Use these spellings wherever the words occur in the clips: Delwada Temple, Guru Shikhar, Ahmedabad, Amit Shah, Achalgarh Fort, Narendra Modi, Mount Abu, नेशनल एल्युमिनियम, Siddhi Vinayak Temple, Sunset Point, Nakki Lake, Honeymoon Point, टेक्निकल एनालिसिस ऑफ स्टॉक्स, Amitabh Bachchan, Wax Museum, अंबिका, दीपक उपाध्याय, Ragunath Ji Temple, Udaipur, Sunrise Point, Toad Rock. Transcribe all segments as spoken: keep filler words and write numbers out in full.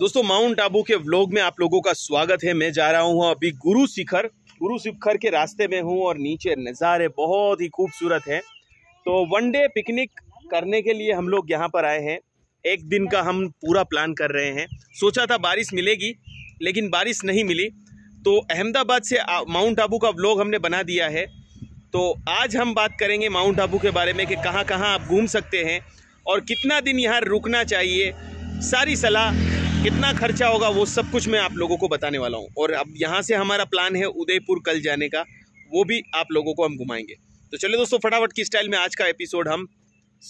दोस्तों माउंट आबू के व्लॉग में आप लोगों का स्वागत है। मैं जा रहा हूँ अभी गुरु शिखर, गुरु शिखर के रास्ते में हूँ और नीचे नज़ारे बहुत ही खूबसूरत हैं। तो वन डे पिकनिक करने के लिए हम लोग यहाँ पर आए हैं। एक दिन का हम पूरा प्लान कर रहे हैं। सोचा था बारिश मिलेगी लेकिन बारिश नहीं मिली, तो अहमदाबाद से माउंट आबू का व्लॉग हमने बना दिया है। तो आज हम बात करेंगे माउंट आबू के बारे में कि कहाँ कहाँ आप घूम सकते हैं और कितना दिन यहाँ रुकना चाहिए, सारी सलाह, कितना खर्चा होगा, वो सब कुछ मैं आप लोगों को बताने वाला हूँ। और अब यहाँ से हमारा प्लान है उदयपुर कल जाने का, वो भी आप लोगों को हम घुमाएंगे। तो चलिए दोस्तों, फटाफट की स्टाइल में आज का एपिसोड हम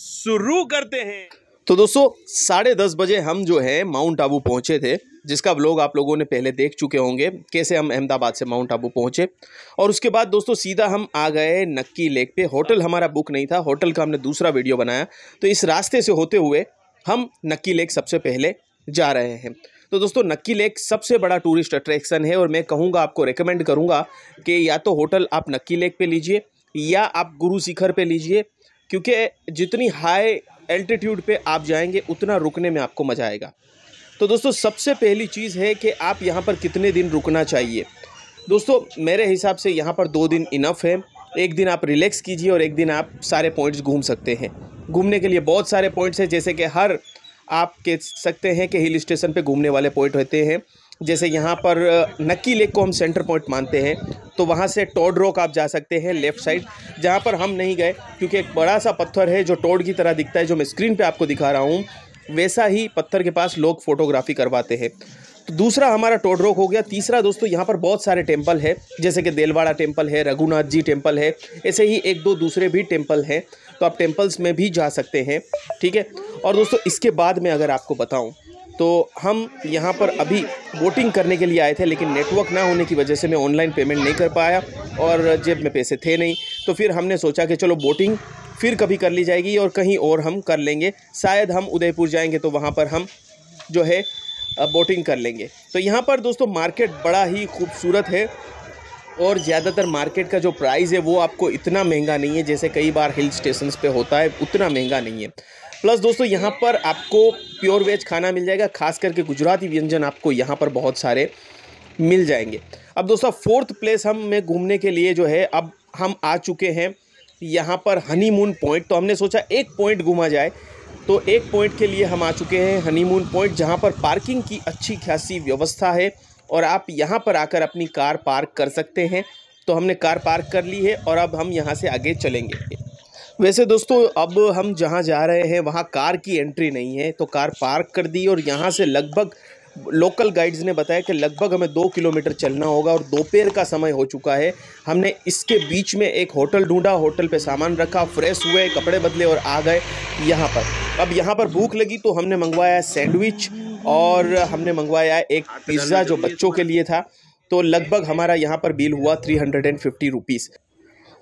शुरू करते हैं। तो दोस्तों साढ़े दस बजे हम जो है माउंट आबू पहुँचे थे, जिसका व्लॉग आप लोगों ने पहले देख चुके होंगे कैसे हम अहमदाबाद से माउंट आबू पहुँचे। और उसके बाद दोस्तों सीधा हम आ गए नक्की लेक पे। होटल हमारा बुक नहीं था, होटल का हमने दूसरा वीडियो बनाया। तो इस रास्ते से होते हुए हम नक्की लेक सबसे पहले जा रहे हैं। तो दोस्तों नक्की लेक सबसे बड़ा टूरिस्ट अट्रैक्शन है और मैं कहूँगा, आपको रेकमेंड करूँगा कि या तो होटल आप नक्की लेक पर लीजिए या आप गुरु शिखर पर लीजिए, क्योंकि जितनी हाई एल्टीट्यूड पर आप जाएंगे उतना रुकने में आपको मज़ा आएगा। तो दोस्तों सबसे पहली चीज़ है कि आप यहाँ पर कितने दिन रुकना चाहिए। दोस्तों मेरे हिसाब से यहाँ पर दो दिन इनफ है। एक दिन आप रिलैक्स कीजिए और एक दिन आप सारे पॉइंट्स घूम सकते हैं। घूमने के लिए बहुत सारे पॉइंट्स हैं, जैसे कि हर आप कह सकते हैं कि हिल स्टेशन पे घूमने वाले पॉइंट होते हैं। जैसे यहाँ पर नक्की लेक को हम सेंटर पॉइंट मानते हैं, तो वहाँ से टोड रॉक आप जा सकते हैं लेफ़्ट साइड, जहाँ पर हम नहीं गए क्योंकि एक बड़ा सा पत्थर है जो टोड की तरह दिखता है, जो मैं स्क्रीन पर आपको दिखा रहा हूँ। वैसा ही पत्थर के पास लोग फोटोग्राफी करवाते हैं। तो दूसरा हमारा टोड रॉक हो गया। तीसरा दोस्तों यहाँ पर बहुत सारे टेम्पल है, जैसे कि देलवाड़ा टेम्पल है, रघुनाथ जी टेम्पल है, ऐसे ही एक दो दूसरे भी टेम्पल हैं, तो आप टेम्पल्स में भी जा सकते हैं, ठीक है। और दोस्तों इसके बाद में अगर आपको बताऊँ तो हम यहाँ पर अभी बोटिंग करने के लिए आए थे, लेकिन नेटवर्क ना होने की वजह से मैं ऑनलाइन पेमेंट नहीं कर पाया और जेब में पैसे थे नहीं, तो फिर हमने सोचा कि चलो बोटिंग फिर कभी कर ली जाएगी और कहीं और हम कर लेंगे। शायद हम उदयपुर जाएंगे तो वहाँ पर हम जो है बोटिंग कर लेंगे। तो यहाँ पर दोस्तों मार्केट बड़ा ही खूबसूरत है और ज़्यादातर मार्केट का जो प्राइस है वो आपको इतना महंगा नहीं है, जैसे कई बार हिल स्टेशंस पे होता है, उतना महंगा नहीं है। प्लस दोस्तों यहाँ पर आपको प्योर वेज खाना मिल जाएगा, खास करके गुजराती व्यंजन आपको यहाँ पर बहुत सारे मिल जाएंगे। अब दोस्तों फोर्थ प्लेस हम में घूमने के लिए जो है अब हम आ चुके हैं यहाँ पर हनीमून पॉइंट। तो हमने सोचा एक पॉइंट घूमा जाए, तो एक पॉइंट के लिए हम आ चुके हैं हनीमून पॉइंट, जहाँ पर पार्किंग की अच्छी खासी व्यवस्था है और आप यहाँ पर आकर अपनी कार पार्क कर सकते हैं। तो हमने कार पार्क कर ली है और अब हम यहाँ से आगे चलेंगे। वैसे दोस्तों अब हम जहाँ जा रहे हैं वहाँ कार की एंट्री नहीं है, तो कार पार्क कर दी और यहाँ से लगभग लोकल गाइड्स ने बताया कि लगभग हमें दो किलोमीटर चलना होगा और दोपहर का समय हो चुका है। हमने इसके बीच में एक होटल ढूंढा, होटल पे सामान रखा, फ्रेश हुए, कपड़े बदले और आ गए यहाँ पर। अब यहाँ पर भूख लगी तो हमने मंगवाया सैंडविच और हमने मंगवाया एक पिज़्ज़ा जो बच्चों के लिए था। तो लगभग हमारा यहाँ पर बिल हुआ three hundred and fifty rupees.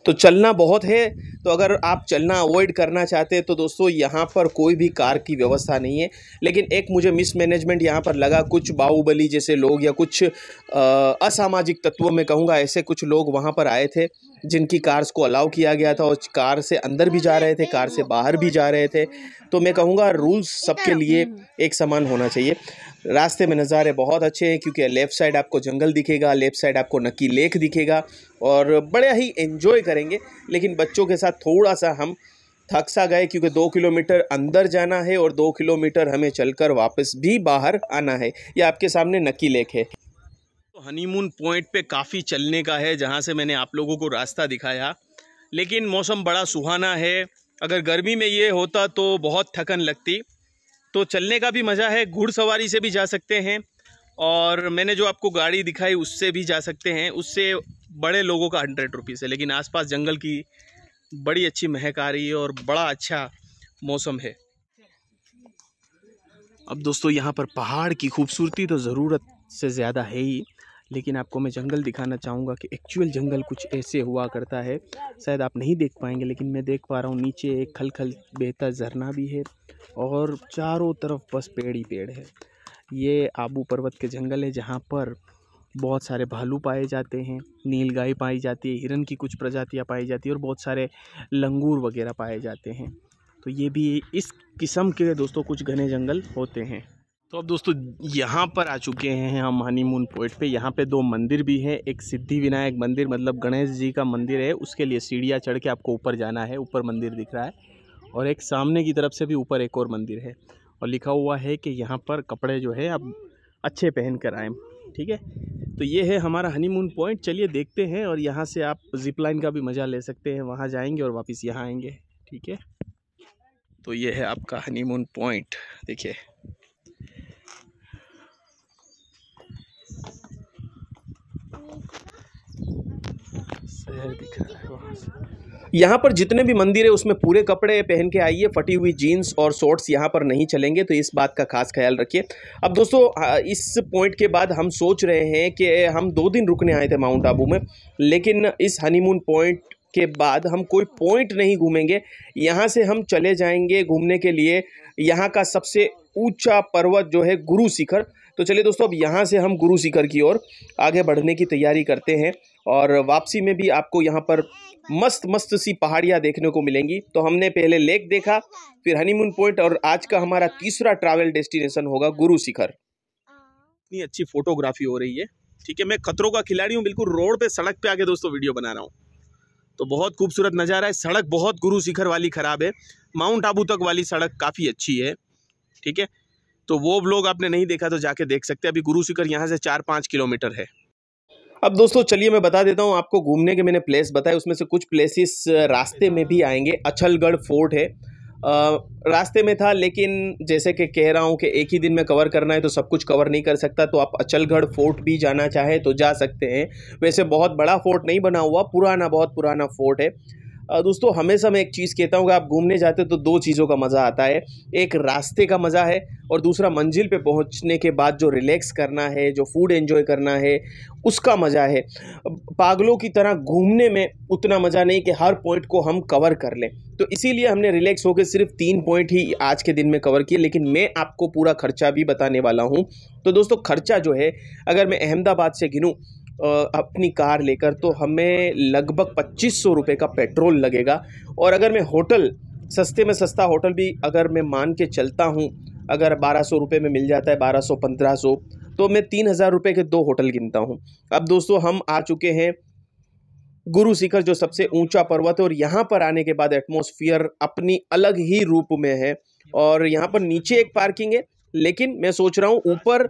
तो चलना बहुत है, तो अगर आप चलना अवॉइड करना चाहते हैं तो दोस्तों यहाँ पर कोई भी कार की व्यवस्था नहीं है। लेकिन एक मुझे मिसमैनेजमेंट यहाँ पर लगा, कुछ बाहुबली जैसे लोग या कुछ असामाजिक तत्वों में कहूँगा, ऐसे कुछ लोग वहाँ पर आए थे जिनकी कार्स को अलाउ किया गया था और कार से अंदर भी जा रहे थे, कार से बाहर भी जा रहे थे। तो मैं कहूँगा रूल्स सबके लिए एक समान होना चाहिए। रास्ते में नज़ारे बहुत अच्छे हैं क्योंकि लेफ़्ट साइड आपको जंगल दिखेगा, लेफ़्ट साइड आपको नक्की लेक दिखेगा और बड़ा ही एंजॉय करेंगे। लेकिन बच्चों के साथ थोड़ा सा हम थक सा गए क्योंकि दो किलोमीटर अंदर जाना है और दो किलोमीटर हमें चलकर वापस भी बाहर आना है। ये आपके सामने नक्की लेक है। हनीमून पॉइंट पे काफ़ी चलने का है, जहाँ से मैंने आप लोगों को रास्ता दिखाया। लेकिन मौसम बड़ा सुहाना है, अगर गर्मी में ये होता तो बहुत थकन लगती। तो चलने का भी मज़ा है, घुड़सवारी से भी जा सकते हैं और मैंने जो आपको गाड़ी दिखाई उससे भी जा सकते हैं। उससे बड़े लोगों का हंड्रेड रुपीज़ है, लेकिन आसपास जंगल की बड़ी अच्छी महक आ रही है और बड़ा अच्छा मौसम है। अब दोस्तों यहाँ पर पहाड़ की खूबसूरती तो ज़रूरत से ज़्यादा है ही, लेकिन आपको मैं जंगल दिखाना चाहूँगा कि एक्चुअल जंगल कुछ ऐसे हुआ करता है। शायद आप नहीं देख पाएंगे लेकिन मैं देख पा रहा हूँ। नीचे एक खल खल बहता झरना भी है और चारों तरफ बस पेड़ ही पेड़ है। ये आबू पर्वत के जंगल है जहाँ पर बहुत सारे भालू पाए जाते हैं, नीलगाय पाई जाती है, हिरन की कुछ प्रजातियाँ पाई जाती है और बहुत सारे लंगूर वगैरह पाए जाते हैं। तो ये भी इस किस्म के दोस्तों कुछ घने जंगल होते हैं। तो अब दोस्तों यहाँ पर आ चुके हैं हम हनीमून पॉइंट पे। यहाँ पे दो मंदिर भी हैं, एक सिद्धि विनायक मंदिर मतलब गणेश जी का मंदिर है, उसके लिए सीढ़ियाँ चढ़ के आपको ऊपर जाना है, ऊपर मंदिर दिख रहा है, और एक सामने की तरफ से भी ऊपर एक और मंदिर है, और लिखा हुआ है कि यहाँ पर कपड़े जो है आप अच्छे पहन कर आएँ। ठीक है, तो ये है हमारा हनीमून पॉइंट। चलिए देखते हैं, और यहाँ से आप जिप लाइन का भी मज़ा ले सकते हैं, वहाँ जाएँगे और वापस यहाँ आएँगे। ठीक है, तो ये है आपका हनीमून पॉइंट। देखिए दिख रहा है। यहाँ पर जितने भी मंदिर है उसमें पूरे कपड़े पहन के आइए, फटी हुई जीन्स और शॉर्ट्स यहाँ पर नहीं चलेंगे, तो इस बात का खास ख्याल रखिए। अब दोस्तों इस पॉइंट के बाद हम सोच रहे हैं कि हम दो दिन रुकने आए थे माउंट आबू में, लेकिन इस हनीमून पॉइंट के बाद हम कोई पॉइंट नहीं घूमेंगे। यहाँ से हम चले जाएंगे घूमने के लिए यहाँ का सबसे ऊंचा पर्वत जो है गुरु शिखर। तो चलिए दोस्तों, अब यहाँ से हम गुरु शिखर की ओर आगे बढ़ने की तैयारी करते हैं, और वापसी में भी आपको यहाँ पर मस्त मस्त सी पहाड़ियाँ देखने को मिलेंगी। तो हमने पहले लेक देखा, फिर हनीमून पॉइंट, और आज का हमारा तीसरा ट्रैवल डेस्टिनेशन होगा गुरु शिखर। इतनी अच्छी फोटोग्राफी हो रही है। ठीक है, मैं खतरों का खिलाड़ी हूँ, बिल्कुल रोड पे सड़क पे आके दोस्तों वीडियो बना रहा हूँ, तो बहुत खूबसूरत नज़ारा है। सड़क बहुत गुरु शिखर वाली ख़राब है, माउंट आबू तक वाली सड़क काफ़ी अच्छी है। ठीक है, तो वो व्लॉग आपने नहीं देखा तो जाके देख सकते हैं। अभी गुरु शिखर यहाँ से चार पाँच किलोमीटर है। अब दोस्तों चलिए मैं बता देता हूँ आपको, घूमने के मैंने प्लेस बताए, उसमें से कुछ प्लेसेस रास्ते में भी आएंगे। अचलगढ़ फोर्ट है, आ, रास्ते में था, लेकिन जैसे कि कह रहा हूँ कि एक ही दिन में कवर करना है तो सब कुछ कवर नहीं कर सकता, तो आप अचलगढ़ फोर्ट भी जाना चाहे तो जा सकते हैं। वैसे बहुत बड़ा फोर्ट नहीं बना हुआ, पुराना बहुत पुराना फोर्ट है। दोस्तों हमेशा मैं एक चीज़ कहता हूँ कि आप घूमने जाते हो तो दो चीज़ों का मज़ा आता है, एक रास्ते का मज़ा है, और दूसरा मंजिल पे पहुँचने के बाद जो रिलैक्स करना है, जो फूड एंजॉय करना है, उसका मज़ा है। पागलों की तरह घूमने में उतना मज़ा नहीं कि हर पॉइंट को हम कवर कर लें, तो इसीलिए हमने रिलैक्स होकर सिर्फ तीन पॉइंट ही आज के दिन में कवर किए, लेकिन मैं आपको पूरा खर्चा भी बताने वाला हूँ। तो दोस्तों खर्चा जो है, अगर मैं अहमदाबाद से गिनूँ अपनी कार लेकर, तो हमें लगभग पच्चीस सौ रुपये का पेट्रोल लगेगा, और अगर मैं होटल सस्ते में सस्ता होटल भी अगर मैं मान के चलता हूँ, अगर बारह सौ रुपये में मिल जाता है, बारह सौ पंद्रह सौ, तो मैं तीन हज़ार रुपये के दो होटल गिनता हूँ। अब दोस्तों हम आ चुके हैं गुरु शिखर, जो सबसे ऊंचा पर्वत है, और यहाँ पर आने के बाद एटमॉस्फियर अपनी अलग ही रूप में है। और यहाँ पर नीचे एक पार्किंग है, लेकिन मैं सोच रहा हूँ ऊपर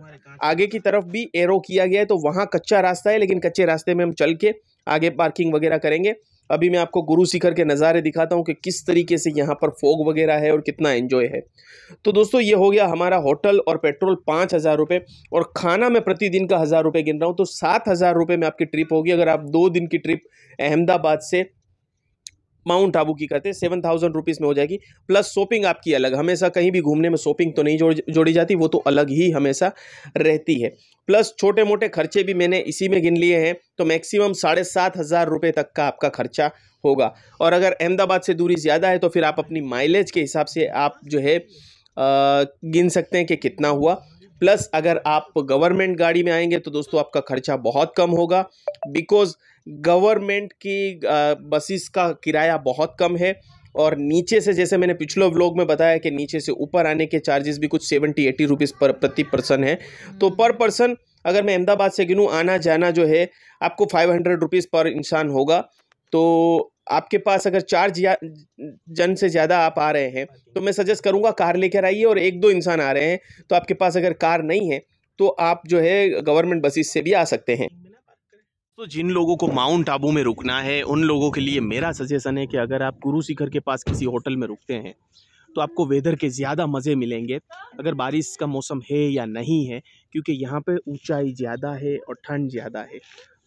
आगे की तरफ भी एरो किया गया है, तो वहाँ कच्चा रास्ता है, लेकिन कच्चे रास्ते में हम चल के आगे पार्किंग वगैरह करेंगे। अभी मैं आपको गुरु शिखर के नज़ारे दिखाता हूँ कि किस तरीके से यहाँ पर फोग वगैरह है और कितना एंजॉय है। तो दोस्तों ये हो गया हमारा होटल और पेट्रोल पाँच हज़ार रुपये, और खाना मैं प्रतिदिन का हज़ार रुपये गिन रहा हूँ, तो सात हज़ार रुपये में आपकी ट्रिप होगी। अगर आप दो दिन की ट्रिप अहमदाबाद से माउंट आबू की करते, सेवन थाउजेंड रुपीज़ में हो जाएगी, प्लस शॉपिंग आपकी अलग। हमेशा कहीं भी घूमने में शॉपिंग तो नहीं जोड़ जोड़ी जाती, वो तो अलग ही हमेशा रहती है, प्लस छोटे मोटे खर्चे भी मैंने इसी में गिन लिए हैं, तो मैक्सिमम साढ़े सात हज़ार रुपये तक का आपका खर्चा होगा। और अगर अहमदाबाद से दूरी ज़्यादा है तो फिर आप अपनी माइलेज के हिसाब से आप जो है आ, गिन सकते हैं कि कितना हुआ। प्लस अगर आप गवर्नमेंट गाड़ी में आएंगे तो दोस्तों आपका खर्चा बहुत कम होगा, बिकॉज़ गवर्नमेंट की बसेस का किराया बहुत कम है। और नीचे से, जैसे मैंने पिछले व्लॉग में बताया कि नीचे से ऊपर आने के चार्जेस भी कुछ सेवेंटी एटी रुपीज़ पर प्रति पर्सन है, तो पर पर्सन अगर मैं अहमदाबाद से गिनूँ, आना जाना जो है आपको फाइव हंड्रेड रुपीज़ पर इंसान होगा। तो आपके पास अगर चार जन से ज़्यादा आप आ रहे हैं तो मैं सजेस्ट करूँगा कार लेकर आइए, और एक दो इंसान आ रहे हैं तो आपके पास अगर कार नहीं है तो आप जो है गवर्नमेंट बसेस से भी आ सकते हैं। तो जिन लोगों को माउंट आबू में रुकना है उन लोगों के लिए मेरा सजेशन है कि अगर आप गुरु शिखर के पास किसी होटल में रुकते हैं तो आपको वेदर के ज़्यादा मज़े मिलेंगे, अगर बारिश का मौसम है या नहीं है, क्योंकि यहाँ पे ऊंचाई ज़्यादा है और ठंड ज़्यादा है।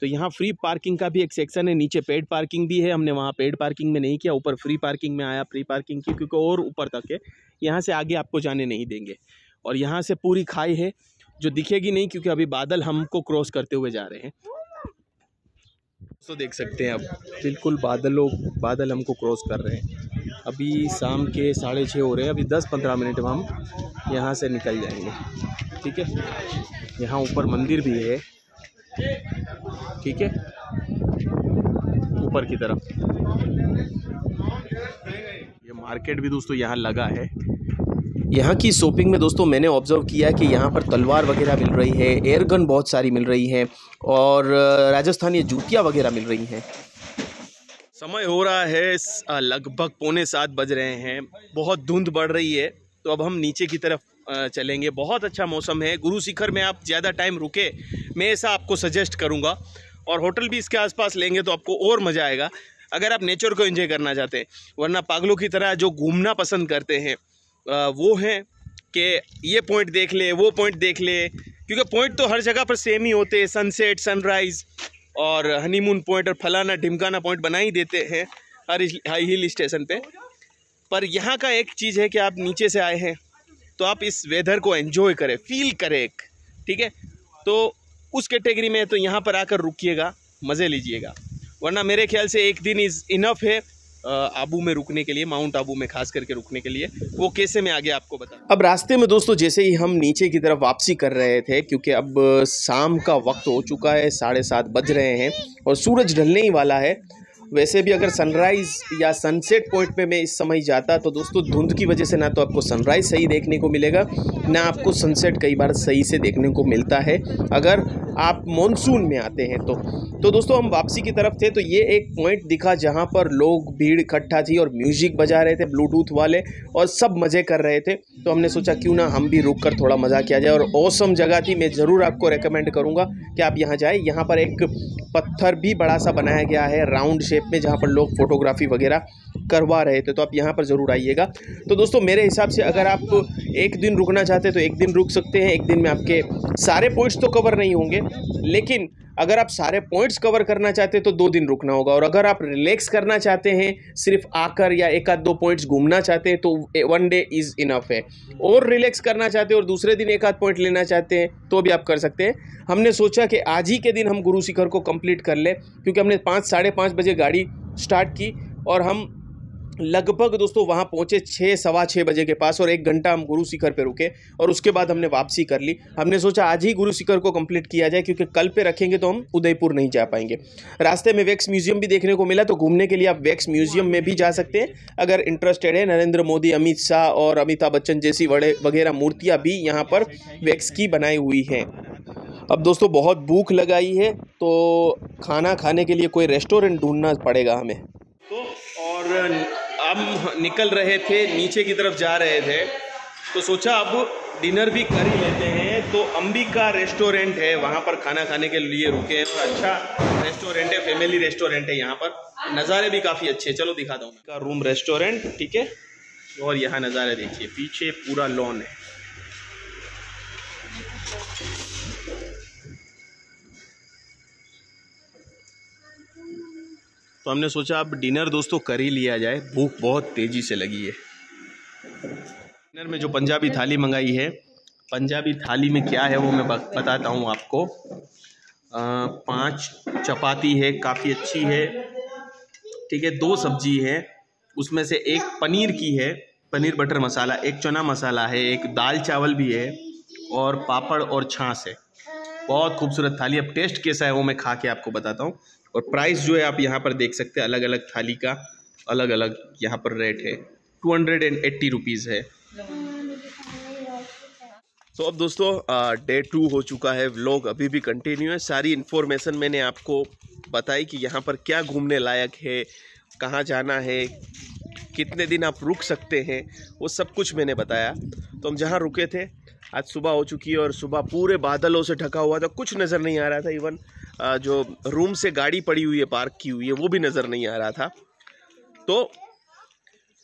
तो यहाँ फ्री पार्किंग का भी एक सेक्शन है, नीचे पेड पार्किंग भी है, हमने वहाँ पेड पार्किंग में नहीं किया, ऊपर फ्री पार्किंग में आया, फ्री पार्किंग की, क्योंकि और ऊपर तक है, यहाँ से आगे आपको जाने नहीं देंगे। और यहाँ से पूरी खाई है जो दिखेगी नहीं क्योंकि अभी बादल हमको क्रॉस करते हुए जा रहे हैं। तो देख सकते हैं आप बिल्कुल बादलों बादल हमको क्रॉस कर रहे हैं। अभी शाम के साढ़े छः हो रहे हैं, अभी दस पंद्रह मिनट में हम यहाँ से निकल जाएंगे। ठीक है, यहाँ ऊपर मंदिर भी है, ठीक है, ऊपर की तरफ ये मार्केट भी दोस्तों यहाँ लगा है, यहाँ की शॉपिंग में दोस्तों मैंने ऑब्जर्व किया कि यहाँ पर तलवार वगैरह मिल रही है, एयर गन बहुत सारी मिल रही है और राजस्थानी जूतियाँ वगैरह मिल रही हैं। समय हो रहा है लगभग पौने सात बज रहे हैं, बहुत धुंध बढ़ रही है तो अब हम नीचे की तरफ चलेंगे। बहुत अच्छा मौसम है। गुरु शिखर में आप ज़्यादा टाइम रुके, मैं ऐसा आपको सजेस्ट करूँगा, और होटल भी इसके आसपास लेंगे तो आपको और मज़ा आएगा अगर आप नेचर को एंजॉय करना चाहते हैं। वरना पागलों की तरह जो घूमना पसंद करते हैं वो हैं कि ये पॉइंट देख ले, वो पॉइंट देख ले, क्योंकि पॉइंट तो हर जगह पर सेम ही होते हैं, सनसेट, सनराइज़ और हनीमून पॉइंट और फलाना ढिमकाना पॉइंट बना ही देते हैं हर हिल स्टेशन पे। पर यहाँ का एक चीज़ है कि आप नीचे से आए हैं तो आप इस वेदर को एंजॉय करें, फील करें, ठीक है। तो उस कैटेगरी में तो यहाँ पर आकर रुकिएगा, मज़े लीजिएगा, वरना मेरे ख्याल से एक दिन इज़ इनफ है आबू में रुकने के लिए, माउंट आबू में खास करके रुकने के लिए। वो कैसे मैं आगे आपको बता। अब रास्ते में दोस्तों जैसे ही हम नीचे की तरफ वापसी कर रहे थे, क्योंकि अब शाम का वक्त हो चुका है, साढ़े सात बज रहे हैं और सूरज ढलने ही वाला है। वैसे भी अगर सनराइज़ या सनसेट पॉइंट पे मैं इस समय जाता तो दोस्तों धुंध की वजह से ना तो आपको सनराइज़ सही देखने को मिलेगा, ना आपको सनसेट कई बार सही से देखने को मिलता है अगर आप मॉनसून में आते हैं तो। तो दोस्तों हम वापसी की तरफ थे तो ये एक पॉइंट दिखा जहाँ पर लोग भीड़ इकट्ठा थी और म्यूजिक बजा रहे थे ब्लूटूथ वाले और सब मज़े कर रहे थे। तो हमने सोचा क्यों ना हम भी रुक कर थोड़ा मज़ा किया जाए। और औसम जगह थी, मैं ज़रूर आपको रेकमेंड करूँगा कि आप यहाँ जाएँ। यहाँ पर एक पत्थर भी बड़ा सा बनाया गया है राउंड शेप में जहाँ पर लोग फोटोग्राफी वगैरह करवा रहे थे, तो आप यहाँ पर ज़रूर आइएगा। तो दोस्तों मेरे हिसाब से अगर आप एक दिन रुकना चाहते हैं तो एक दिन रुक सकते हैं। एक दिन में आपके सारे पॉइंट्स तो कवर नहीं होंगे, लेकिन अगर आप सारे पॉइंट्स कवर करना चाहते हैं तो दो दिन रुकना होगा। और अगर आप रिलैक्स करना चाहते हैं, सिर्फ आकर या एक आध दो पॉइंट्स घूमना चाहते हैं तो वन डे इज़ इनफ है। और रिलैक्स करना चाहते हैं और दूसरे दिन एक आध पॉइंट लेना चाहते हैं तो भी आप कर सकते हैं। हमने सोचा कि आज ही के दिन हम गुरु शिखर को कंप्लीट कर लें, क्योंकि हमने पाँच साढ़े पाँच बजे गाड़ी स्टार्ट की और हम लगभग दोस्तों वहाँ पहुँचे छः सवा छः बजे के पास, और एक घंटा हम गुरु शिखर पे रुके और उसके बाद हमने वापसी कर ली। हमने सोचा आज ही गुरु शिखर को कंप्लीट किया जाए, क्योंकि कल पे रखेंगे तो हम उदयपुर नहीं जा पाएंगे। रास्ते में वैक्स म्यूजियम भी देखने को मिला, तो घूमने के लिए आप वैक्स म्यूजियम में भी जा सकते हैं अगर इंटरेस्टेड है। नरेंद्र मोदी, अमित शाह और अमिताभ बच्चन जैसी बड़े वगैरह मूर्तियाँ भी यहाँ पर वैक्स की बनाई हुई हैं। अब दोस्तों बहुत भूख लगाई है तो खाना खाने के लिए कोई रेस्टोरेंट ढूंढना पड़ेगा हमें। तो और हम निकल रहे थे, नीचे की तरफ जा रहे थे तो सोचा अब डिनर भी कर ही लेते हैं। तो अंबिका रेस्टोरेंट है, वहाँ पर खाना खाने के लिए रुके हैं। तो अच्छा रेस्टोरेंट है, फैमिली रेस्टोरेंट है, यहाँ पर नज़ारे भी काफ़ी अच्छे। चलो दिखाता हूँ का रूम रेस्टोरेंट, ठीक है। और यहाँ नज़ारे देखिए, पीछे पूरा लॉन है। तो हमने सोचा अब डिनर दोस्तों कर ही लिया जाए, भूख बहुत तेज़ी से लगी है। डिनर में जो पंजाबी थाली मंगाई है, पंजाबी थाली में क्या है वो मैं बताता हूँ आपको। आ, पाँच चपाती है, काफ़ी अच्छी है, ठीक है। दो सब्जी है, उसमें से एक पनीर की है, पनीर बटर मसाला, एक चना मसाला है, एक दाल चावल भी है और पापड़ और छाछ है। बहुत खूबसूरत थाली। अब टेस्ट कैसा है वो मैं खा के आपको बताता हूँ। और प्राइस जो है आप यहाँ पर देख सकते हैं, अलग अलग थाली का अलग अलग यहाँ पर रेट है। Two hundred and eighty rupees है। तो अब दोस्तों डे टू हो चुका है, व्लॉग अभी भी कंटिन्यू है। सारी इन्फॉर्मेशन मैंने आपको बताई कि यहाँ पर क्या घूमने लायक है, कहाँ जाना है, कितने दिन आप रुक सकते हैं, वो सब कुछ मैंने बताया। तो हम जहाँ रुके थे, आज सुबह हो चुकी है और सुबह पूरे बादलों से ढका हुआ था, कुछ नज़र नहीं आ रहा था। इवन जो रूम से गाड़ी पड़ी हुई है पार्क की हुई है वो भी नज़र नहीं आ रहा था। तो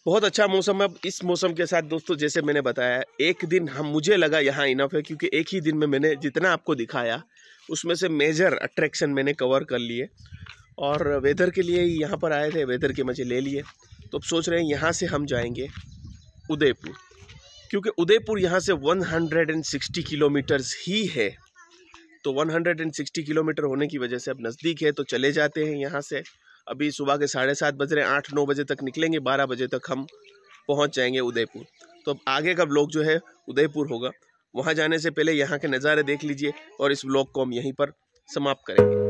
बहुत अच्छा मौसम है। अब इस मौसम के साथ दोस्तों जैसे मैंने बताया, एक दिन हम मुझे लगा यहाँ इनफ है, क्योंकि एक ही दिन में मैंने जितना आपको दिखाया उसमें से मेजर अट्रैक्शन मैंने कवर कर लिए। और वेदर के लिए ही यहाँ पर आए थे, वेदर के मज़े ले लिए। तो अब सोच रहे हैं यहाँ से हम जाएंगे उदयपुर, क्योंकि उदयपुर यहाँ से एक सौ साठ किलोमीटर्स ही है। तो एक सौ साठ किलोमीटर होने की वजह से अब नज़दीक है तो चले जाते हैं यहाँ से। अभी सुबह के साढ़े सात बज रहे हैं, आठ नौ बजे तक निकलेंगे, बारह बजे तक हम पहुँच जाएंगे उदयपुर। तो अब आगे का ब्लॉग जो है उदयपुर होगा। वहाँ जाने से पहले यहाँ के नज़ारे देख लीजिए और इस ब्लॉग को हम यहीं पर समाप्त करेंगे।